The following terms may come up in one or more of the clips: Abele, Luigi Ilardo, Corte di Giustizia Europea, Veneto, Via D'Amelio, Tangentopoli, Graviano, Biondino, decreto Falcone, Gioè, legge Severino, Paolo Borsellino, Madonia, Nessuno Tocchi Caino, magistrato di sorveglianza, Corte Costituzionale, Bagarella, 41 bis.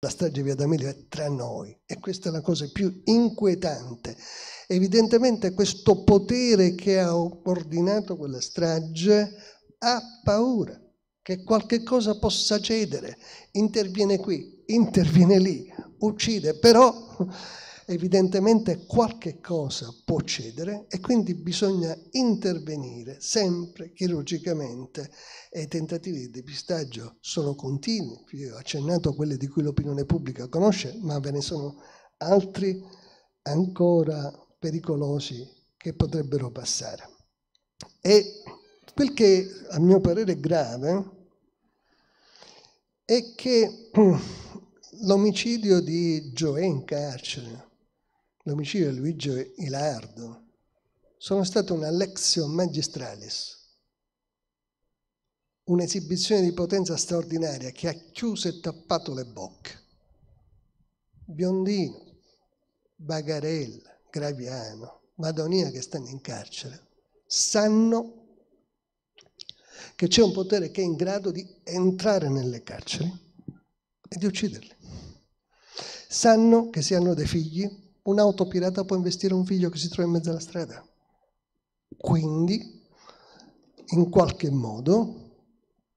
La strage Via D'Amelio è tra noi e questa è la cosa più inquietante. Evidentemente questo potere che ha ordinato quella strage ha paura che qualche cosa possa cedere, interviene qui, interviene lì, uccide, però evidentemente qualche cosa può cedere e quindi bisogna intervenire sempre chirurgicamente e i tentativi di depistaggio sono continui. Io ho accennato a quelli di cui l'opinione pubblica conosce, ma ve ne sono altri ancora pericolosi che potrebbero passare. E quel che a mio parere è grave è che l'omicidio di Gioè in carcere, l'omicidio di Luigi Ilardo, sono state una lectio magistralis, un'esibizione di potenza straordinaria che ha chiuso e tappato le bocche. Biondino, Bagarella, Graviano, Madonia che stanno in carcere, sanno che c'è un potere che è in grado di entrare nelle carceri e di ucciderle. Sanno che se hanno dei figli, un'autopirata può investire un figlio che si trova in mezzo alla strada. Quindi, in qualche modo,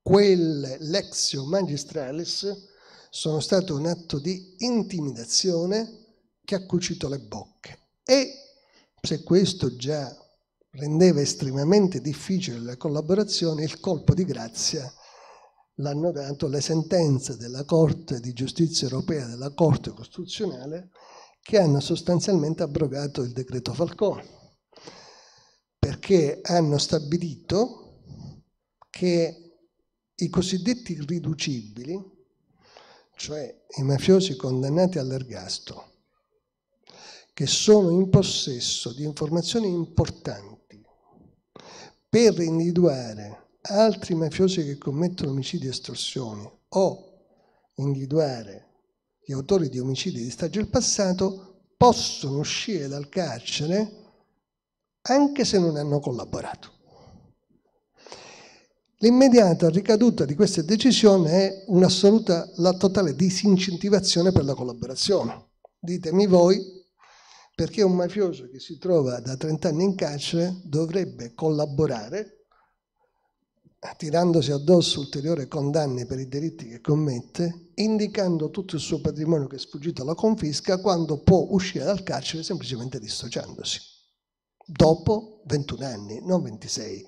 quelle lectio magistralis sono state un atto di intimidazione che ha cucito le bocche. E se questo già rendeva estremamente difficile la collaborazione, il colpo di grazia l'hanno dato le sentenze della Corte di Giustizia Europea, della Corte Costituzionale, che hanno sostanzialmente abrogato il decreto Falcone, perché hanno stabilito che i cosiddetti riducibili, cioè i mafiosi condannati all'ergastolo, che sono in possesso di informazioni importanti per individuare altri mafiosi che commettono omicidi e estorsioni o individuare gli autori di omicidi di stagio del passato, possono uscire dal carcere anche se non hanno collaborato. L'immediata ricaduta di questa decisione è un'assoluta, la totale disincentivazione per la collaborazione. Ditemi voi, perché un mafioso che si trova da 30 anni in carcere dovrebbe collaborare tirandosi addosso ulteriori condanne per i delitti che commette, indicando tutto il suo patrimonio che è sfuggito alla confisca, quando può uscire dal carcere semplicemente dissociandosi, dopo 21 anni, non 26,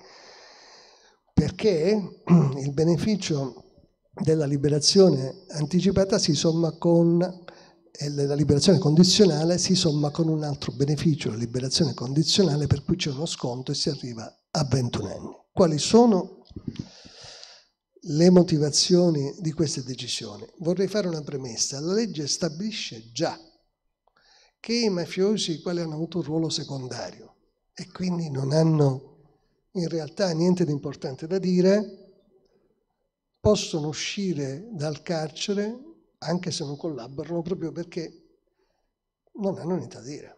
perché il beneficio della liberazione anticipata si somma con, e la liberazione condizionale si somma con un altro beneficio, la liberazione condizionale, per cui c'è uno sconto e si arriva a 21 anni. Quali sono le motivazioni di queste decisioni? Vorrei fare una premessa. La legge stabilisce già che i mafiosi, i quali hanno avuto un ruolo secondario e quindi non hanno in realtà niente di importante da dire, possono uscire dal carcere anche se non collaborano, proprio perché non hanno niente da dire.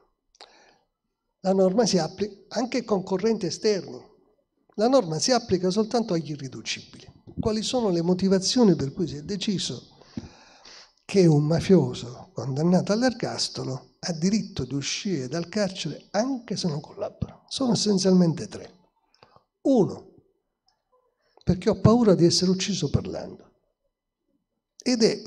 La norma si applica anche ai concorrenti esterni. La norma si applica soltanto agli irriducibili. Quali sono le motivazioni per cui si è deciso che un mafioso condannato all'ergastolo ha diritto di uscire dal carcere anche se non collabora? Sono essenzialmente tre. Uno, perché ho paura di essere ucciso parlando. Ed è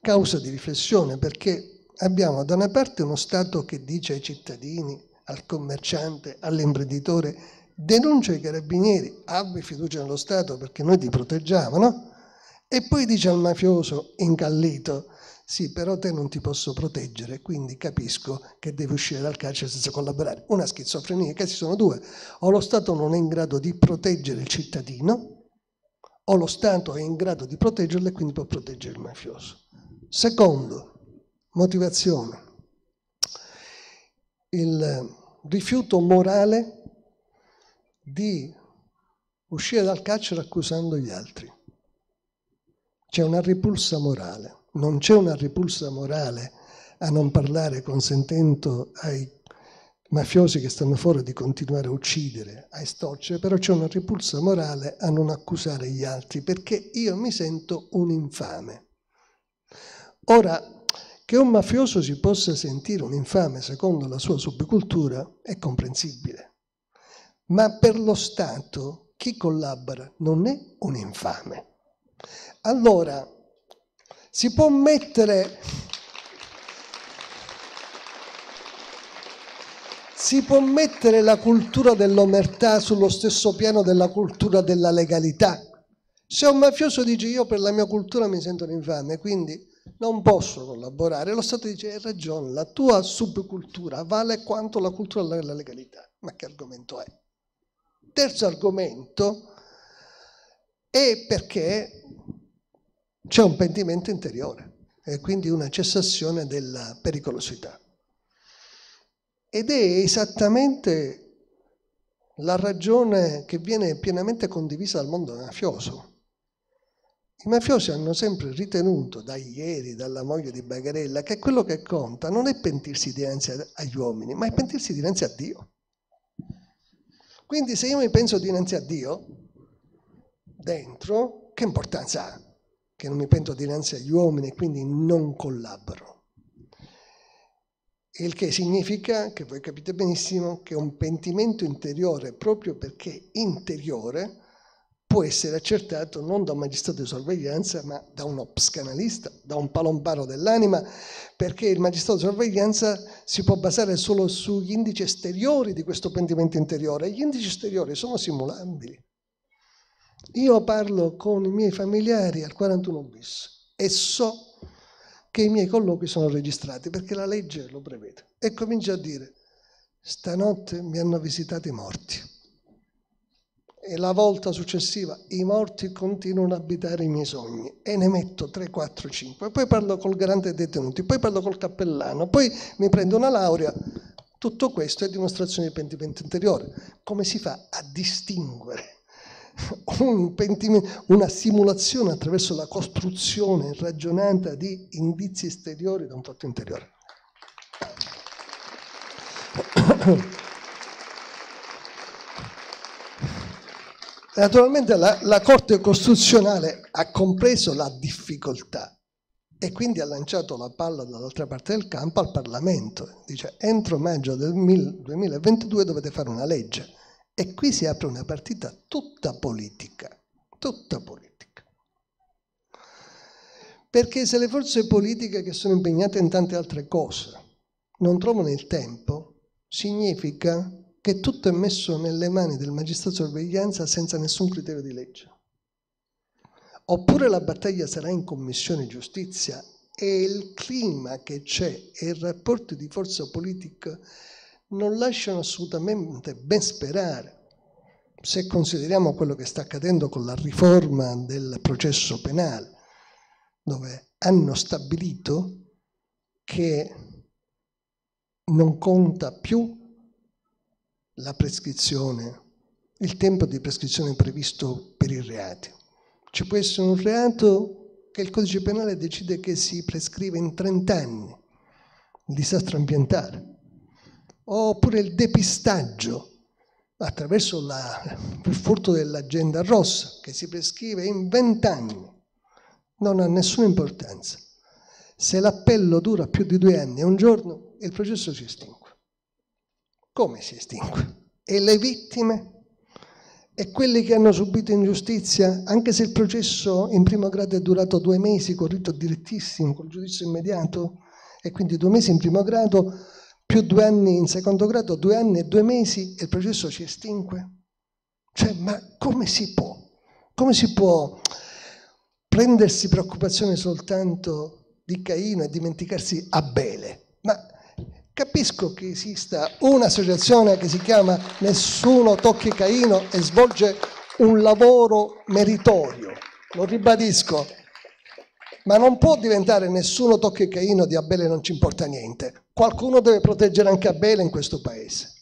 causa di riflessione, perché abbiamo da una parte uno Stato che dice ai cittadini, al commerciante, all'imprenditore: denuncia i carabinieri, abbi fiducia nello Stato perché noi ti proteggiamo, no? E poi dice al mafioso incallito: sì, però te non ti posso proteggere, quindi capisco che devi uscire dal carcere senza collaborare. Una schizofrenia, che ci sono due: o lo Stato non è in grado di proteggere il cittadino, o lo Stato è in grado di proteggerlo e quindi può proteggere il mafioso. Secondo, motivazione: il rifiuto morale di uscire dal carcere accusando gli altri. C'è una ripulsa morale. Non c'è una ripulsa morale a non parlare, consentendo ai mafiosi che stanno fuori di continuare a uccidere, a estorcere, però c'è una ripulsa morale a non accusare gli altri, perché io mi sento un infame. Ora, che un mafioso si possa sentire un infame secondo la sua subcultura è comprensibile, ma per lo Stato chi collabora non è un infame. Allora, si può mettere, la cultura dell'omertà sullo stesso piano della cultura della legalità. Se un mafioso dice io per la mia cultura mi sento un infame, quindi non posso collaborare, lo Stato dice hai ragione, la tua subcultura vale quanto la cultura della legalità. Ma che argomento è? Terzo argomento è perché c'è un pentimento interiore e quindi una cessazione della pericolosità. Ed è esattamente la ragione che viene pienamente condivisa dal mondo mafioso. I mafiosi hanno sempre ritenuto, da ieri, dalla moglie di Bagarella, che quello che conta non è pentirsi dinanzi agli uomini, ma è pentirsi dinanzi a Dio. Quindi se io mi penso dinanzi a Dio, dentro, che importanza ha? Che non mi pento dinanzi agli uomini e quindi non collaboro. Il che significa, che voi capite benissimo, che un pentimento interiore, proprio perché interiore, può essere accertato non da un magistrato di sorveglianza ma da uno psicanalista, da un palombaro dell'anima, perché il magistrato di sorveglianza si può basare solo sugli indici esteriori di questo pentimento interiore. Gli indici esteriori sono simulabili. Io parlo con i miei familiari al 41 bis e so che i miei colloqui sono registrati perché la legge lo prevede, e comincio a dire stanotte mi hanno visitato i morti. E la volta successiva i morti continuano ad abitare i miei sogni e ne metto 3, 4, 5. Poi parlo col garante dei detenuti, poi parlo col cappellano, poi mi prendo una laurea. Tutto questo è dimostrazione di pentimento interiore. Come si fa a distinguere una simulazione attraverso la costruzione ragionata di indizi esteriori da un fatto interiore? Naturalmente la Corte Costituzionale ha compreso la difficoltà e quindi ha lanciato la palla dall'altra parte del campo al Parlamento. Dice entro maggio del 2022 dovete fare una legge, e qui si apre una partita tutta politica, Perché se le forze politiche che sono impegnate in tante altre cose non trovano il tempo, significa che tutto è messo nelle mani del magistrato di sorveglianza senza nessun criterio di legge. Oppure la battaglia sarà in commissione giustizia e il clima che c'è e il rapporto di forza politica non lasciano assolutamente ben sperare. Se consideriamo quello che sta accadendo con la riforma del processo penale, dove hanno stabilito che non conta più la prescrizione, il tempo di prescrizione previsto per i reati. Ci può essere un reato che il codice penale decide che si prescrive in 30 anni, il disastro ambientale, oppure il depistaggio attraverso il furto dell'agenda rossa che si prescrive in 20 anni, non ha nessuna importanza. Se l'appello dura più di 2 anni e un giorno, il processo si estingue. Come si estingue? E le vittime? E quelli che hanno subito ingiustizia, anche se il processo in primo grado è durato 2 mesi col rito direttissimo, col giudizio immediato, e quindi 2 mesi in primo grado, più 2 anni in secondo grado, 2 anni e 2 mesi, e il processo si estingue? Cioè, ma come si può? Come si può prendersi preoccupazione soltanto di Caino e dimenticarsi Abele? Ma capisco che esista un'associazione che si chiama Nessuno Tocchi Caino e svolge un lavoro meritorio, lo ribadisco, ma non può diventare Nessuno Tocchi Caino di Abele non ci importa niente. Qualcuno deve proteggere anche Abele in questo paese.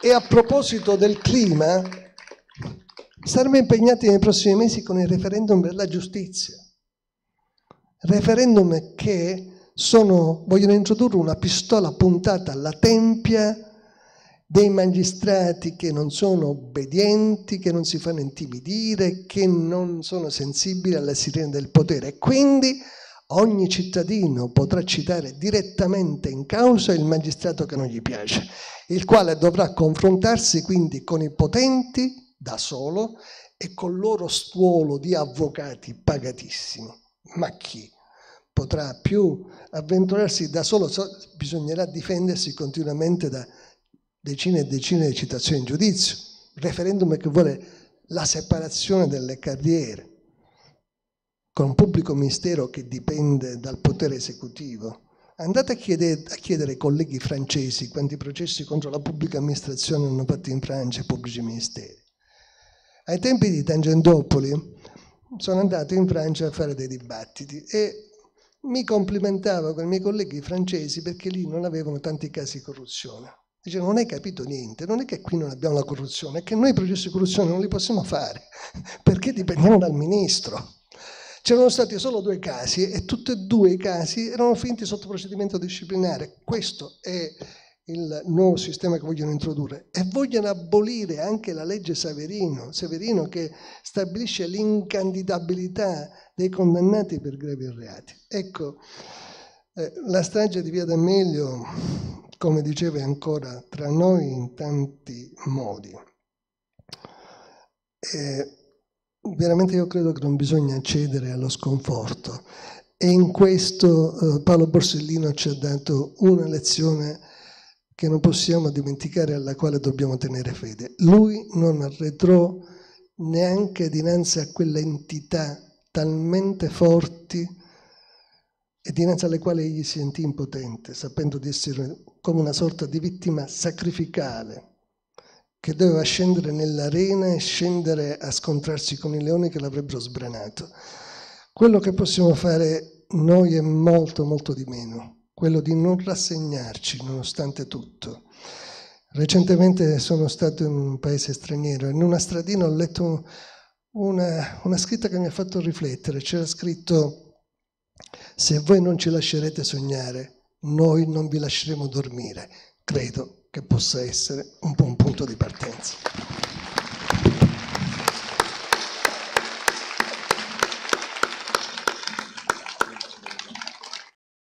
E a proposito del clima, saremo impegnati nei prossimi mesi con il referendum per la giustizia. Referendum che vogliono introdurre una pistola puntata alla tempia dei magistrati che non sono obbedienti, che non si fanno intimidire, che non sono sensibili alla sirena del potere. E quindi ogni cittadino potrà citare direttamente in causa il magistrato che non gli piace, il quale dovrà confrontarsi quindi con i potenti da solo e col loro stuolo di avvocati pagatissimi. Ma chi potrà più avventurarsi da solo? Bisognerà difendersi continuamente da decine e decine di citazioni in giudizio, referendum che vuole la separazione delle carriere, con un pubblico ministero che dipende dal potere esecutivo. Andate a chiedere ai colleghi francesi quanti processi contro la pubblica amministrazione hanno fatto in Francia i pubblici ministeri. Ai tempi di Tangentopoli sono andato in Francia a fare dei dibattiti e mi complimentavo con i miei colleghi francesi perché lì non avevano tanti casi di corruzione. Dice, non hai capito niente, non è che qui non abbiamo la corruzione, è che noi i processi di corruzione non li possiamo fare, perché dipendiamo dal ministro. C'erano stati solo 2 casi e tutti e 2 i casi erano finti sotto procedimento disciplinare. Questo è il nuovo sistema che vogliono introdurre. E vogliono abolire anche la legge Severino che stabilisce l'incandidabilità dei condannati per gravi reati. Ecco, la strage di Via D'Amelio, come dicevo, è ancora tra noi in tanti modi. E veramente io credo che non bisogna cedere allo sconforto. E in questo Paolo Borsellino ci ha dato una lezione che non possiamo dimenticare, alla quale dobbiamo tenere fede. Lui non arretrò neanche dinanzi a quelle entità talmente forti e dinanzi alle quali egli si sentì impotente, sapendo di essere come una sorta di vittima sacrificale che doveva scendere nell'arena e scendere a scontrarsi con i leoni che l'avrebbero sbranato. Quello che possiamo fare noi è molto, molto di meno, quello di non rassegnarci nonostante tutto. Recentemente sono stato in un paese straniero e in una stradina ho letto una scritta che mi ha fatto riflettere. C'era scritto: se voi non ci lascerete sognare, noi non vi lasceremo dormire. Credo che possa essere un buon punto di partenza.